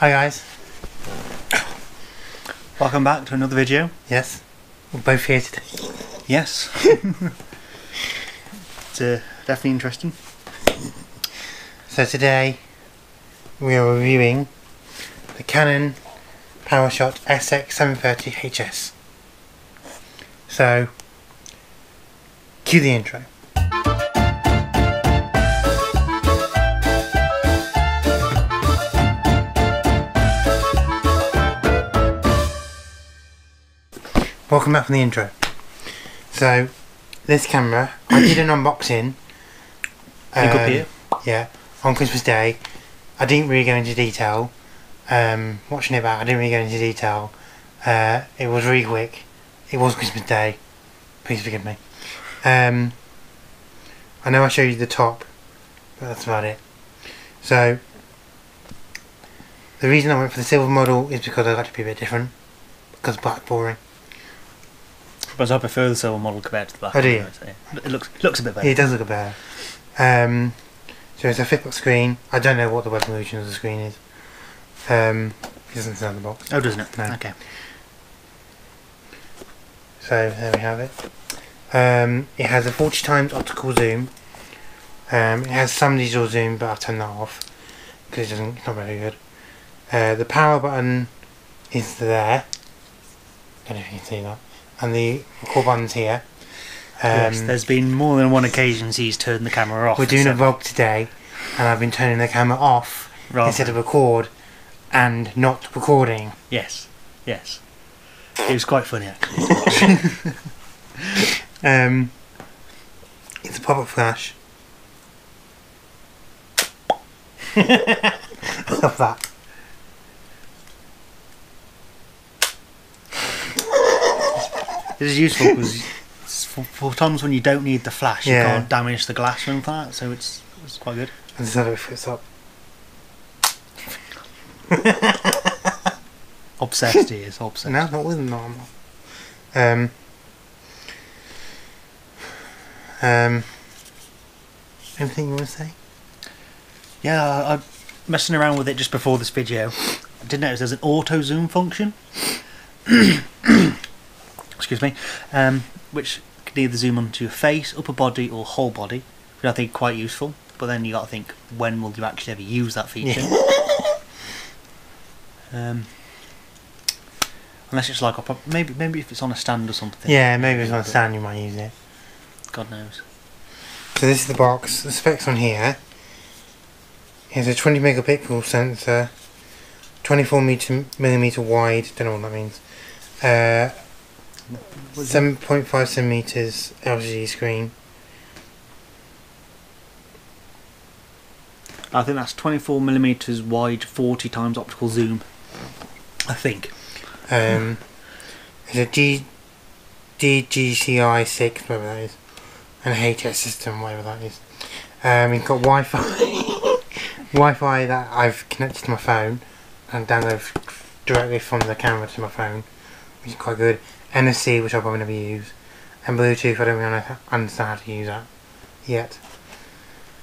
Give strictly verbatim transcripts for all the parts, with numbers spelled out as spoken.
Hi guys, welcome back to another video. Yes, we're both here today. Yes. It's uh, definitely interesting. So today we are reviewing the Canon PowerShot S X seven thirty H S. So cue the intro. Welcome back from the intro. So, this camera, I did an unboxing. Um, yeah, on Christmas Day. I didn't really go into detail. Um, watching it back, I didn't really go into detail. Uh, it was really quick. It was Christmas Day. Please forgive me. Um, I know I showed you the top, but that's about it. So, the reason I went for the silver model is because I got to be a bit different. Because black's boring. But I prefer the silver model compared to the black. Oh, do you? It looks looks a bit better. It does look a bit better. Um, so it's a flip-up screen. I don't know what the resolution of the screen is. Um, it doesn't sound the box. Oh, doesn't it? No. Okay. So there we have it. Um, it has a forty times optical zoom. Um, it has some digital zoom, but I've turned that off because it doesn't. It's not very good. Uh, the power button is there. I don't know if you can see that. And the record button's here. Um, yes, there's been more than one occasion he's turned the camera off. We're doing a vlog today, and I've been turning the camera off Rather. instead of record, and not recording. Yes, yes. It was quite funny, actually. um, it's a pop-up flash. I love that. It is useful because for, for times when you don't need the flash, yeah. You can't damage the glass and that, so it's it's quite good. And this is how it fits up. Obsessed he is, obsessed. No, not with him, no, I'm not. Um, um, anything you want to say? Yeah, I, I'm messing around with it just before this video. I did notice there's an auto zoom function. Excuse me, um, which can either zoom onto your face, upper body, or whole body, which I think is quite useful. But then you got to think, when will you actually ever use that feature? um, unless it's like a maybe, maybe if it's on a stand or something. Yeah, maybe if it's on a stand, you might use it. God knows. So this is the box. The specs on here. Here's a twenty megapixel sensor, twenty-four millimeter wide. Don't know what that means. Uh, seven point five centimeters L C D screen. I think that's twenty-four millimeters wide, forty times optical zoom. I think. Um, it's a G, D G C I six, whatever that is, and a H S system, whatever that is. Um, it's got Wi Fi, Wi Fi that I've connected to my phone and downloaded directly from the camera to my phone, which is quite good. N F C, which I'll probably never use, and Bluetooth. I don't really understand how to use that yet.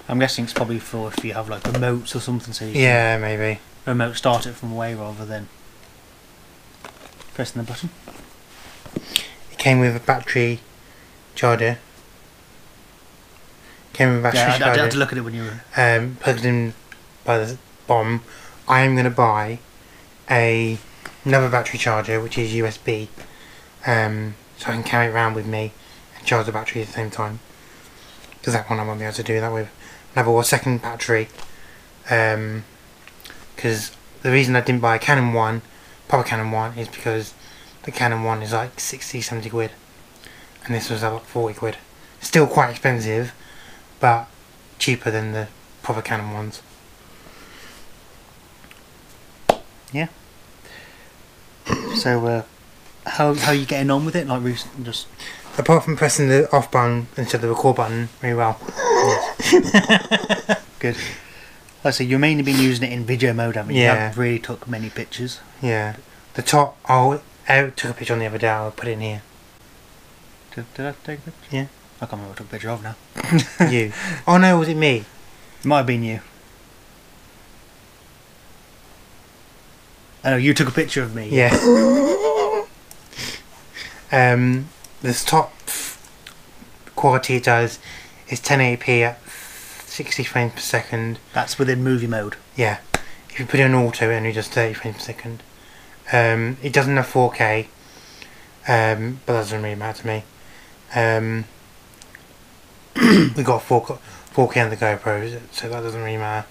I'm guessing it's probably for if you have like remotes or something, so you yeah, can maybe remote start it from away rather than pressing the button. It came with a battery charger. Came with a battery yeah, I, charger. I had to look at it when you were um, plugged in by the bomb. I am going to buy a another battery charger, which is U S B. Um, so I can carry it around with me and charge the battery at the same time, because that one I won't be able to do that with. And I bought a second battery because um, the reason I didn't buy a Canon one, proper Canon one, is because the Canon one is like sixty, seventy quid, and this was about forty quid. Still quite expensive, but cheaper than the proper Canon ones. Yeah. So uh How how are you getting on with it? Like recently, just apart from pressing the off button instead of the record button, very well. Yes. Good. Like I say, you've mainly been using it in video mode, haven't you? Yeah. You haven't really took many pictures. Yeah. The top. Oh, I took a picture on the other day. I'll put it in here. Did, did I take a picture? Yeah. I can't remember what I took a picture of now. You. Oh no, was it me? It might have been you. Oh, you took a picture of me. Yeah. um, this top quality does is ten eighty p at sixty frames per second. That's within movie mode. Yeah. If you put it on auto, it only does thirty frames per second. Um, it doesn't have four K, um, but that doesn't really matter to me. Um, we got four K on the GoPros, so that doesn't really matter.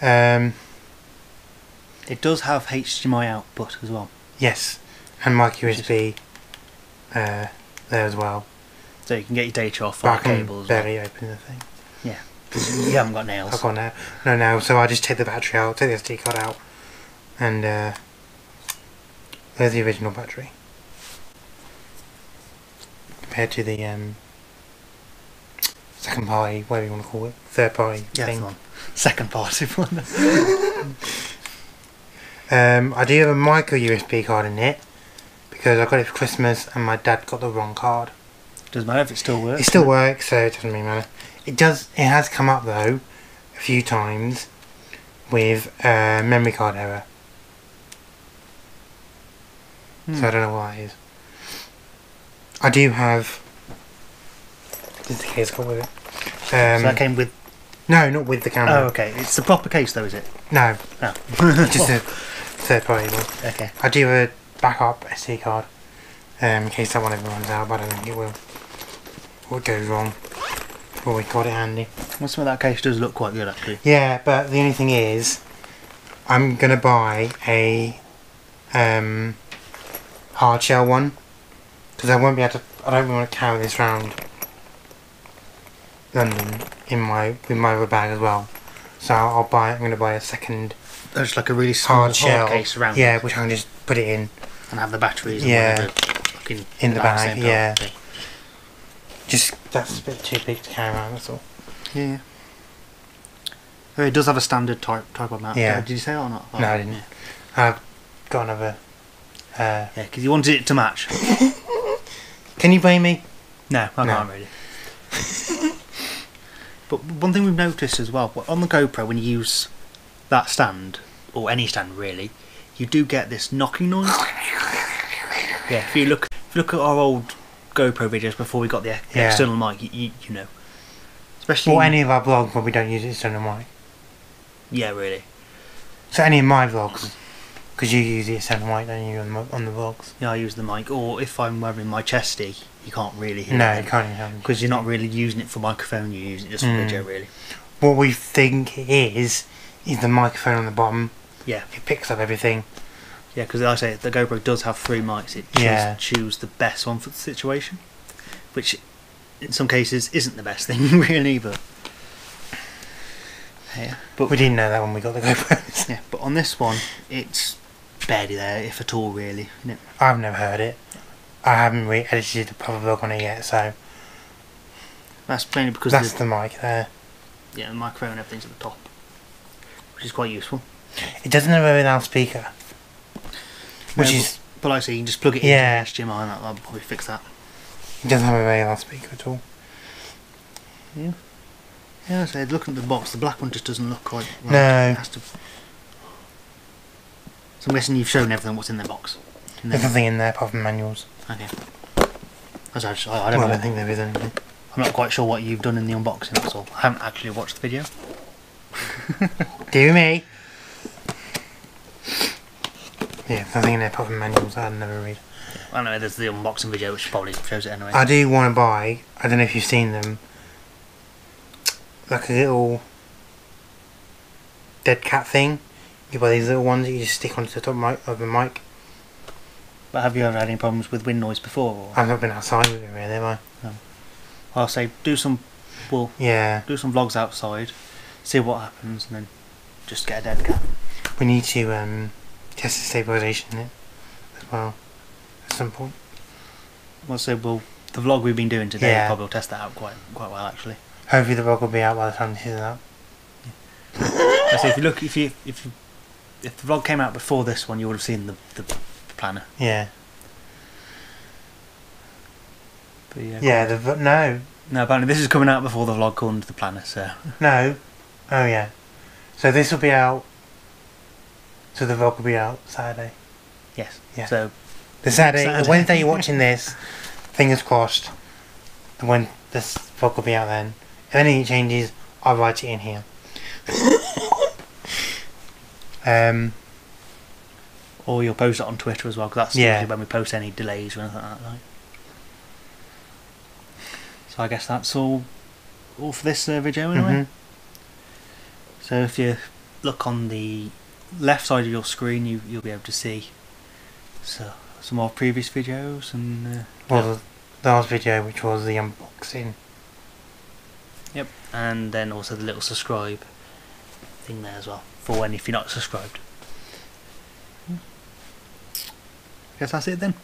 Um, it does have H D M I output as well. Yes, and like U S B uh, there as well. So you can get your data off on cables. Barely open the thing. Yeah, because you haven't got nails. I've got nails. No nails, so I just take the battery out, take the S D card out, and uh, there's the original battery compared to the um, second party, whatever you want to call it, third party yeah, thing. One. Second party one. um, I do have a micro U S B card in it because I got it for Christmas and my dad got the wrong card. Doesn't matter if it still works. It still works, so it doesn't really matter. It does. It has come up though a few times with uh, memory card error. So I don't know what that is. I do have... This is the case got with it. Um, so that came with... No, not with the camera. Oh, okay. It's the proper case though, is it? No. No. Oh. Just a third party one. Okay. I do a backup S D card. Um, in case that one ever runs out, but I don't think it will. What goes wrong. Well, we got it handy. Well, some of that case does look quite good actually. Yeah, but the only thing is... I'm going to buy a... Um... hard shell one, because I won't be able to. I don't want to carry this round London in my with my other bag as well. So I'll buy. I'm going to buy a second. There's like a really small hard shell case around. Yeah, which I can just put it in and have the batteries. Yeah, and fucking in the bag. Yeah, thing. Just that's a bit too big to carry around. That's all. Yeah. It does have a standard type type on that. Yeah. Did you say that or not? No, I didn't. Yeah. I've got another. Uh, yeah, because you wanted it to match. Can you blame me? No, I no. can't really. But one thing we've noticed as well, on the GoPro, when you use that stand, or any stand really, you do get this knocking noise. Yeah, if you look if you look at our old GoPro videos before we got the, the yeah. external mic, you, you, you know. Especially or any of our vlogs where we don't use the external mic. Yeah, really. So any of my vlogs. Because you use the external mic, don't you, on the, on the vlogs? Yeah, I use the mic. Or if I'm wearing my chesty, you can't really hear no, it. No, you can't hear it. Because you're not really using it for microphone, you're using it just for mm. video, really. What we think it is, is the microphone on the bottom. Yeah. It picks up everything. Yeah, because like I say, the GoPro does have three mics. It yeah. chooses the best one for the situation. Which, in some cases, isn't the best thing, really, but... Yeah. But we didn't know that when we got the GoPros. Yeah, but on this one, it's... barely there, if at all, really. Isn't it? I've never heard it. I haven't re edited the proper vlog on it yet, so that's mainly because that's the, the mic there. Yeah, the microphone and everything's at the top, which is quite useful. It doesn't have a loudspeaker, which no, is but, but like I say, you can just plug it yeah. into H D M I, and that'll probably fix that. It doesn't have a loudspeaker at all. Yeah, yeah. So looking at the box, the black one just doesn't look quite right. No. It has to I'm guessing you've shown everything what's in their box. In there's nothing in there apart from manuals. Okay. I, just, I, I don't, well, don't think there is anything. I'm not quite sure what you've done in the unboxing, that's all. I haven't actually watched the video. Do me! Yeah, there's nothing in there apart from manuals, I'd never read. I know, there's the unboxing video which probably shows it anyway. I do want to buy, I don't know if you've seen them, like a little dead cat thing. You buy these little ones that you just stick onto the top mic, of the mic. But have you ever had any problems with wind noise before? Or? I've not been outside with it really, have I? No. I'll say do some, well, yeah. do some vlogs outside, see what happens, and then just get a dead cat. We need to um, test the stabilisation in it as well at some point. Well, so well, the vlog we've been doing today yeah. probably will test that out quite quite well actually. Hopefully the vlog will be out by the time this is out. Yeah. So if you look, if you if you If the vlog came out before this one, you would have seen the, the planner. Yeah. But yeah, yeah the, no. No, apparently this is coming out before the vlog called the planner, so... No. Oh, yeah. So this will be out So the vlog will be out Saturday? Yes. Yeah. So the Saturday, Saturday. The Wednesday you're watching this, fingers crossed, the when this vlog will be out then. If anything changes, I'll write it in here. um, or you'll post it on Twitter as well, because that's yeah. when we post any delays or anything like that. Right? So I guess that's all, all for this uh, video anyway. Mm-hmm. So if you look on the left side of your screen, you, you'll be able to see so, some more previous videos. And uh, well, yep. the last video, which was the unboxing. Yep, and then also the little subscribe thing there as well, for when if you're not subscribed. I guess that's it then.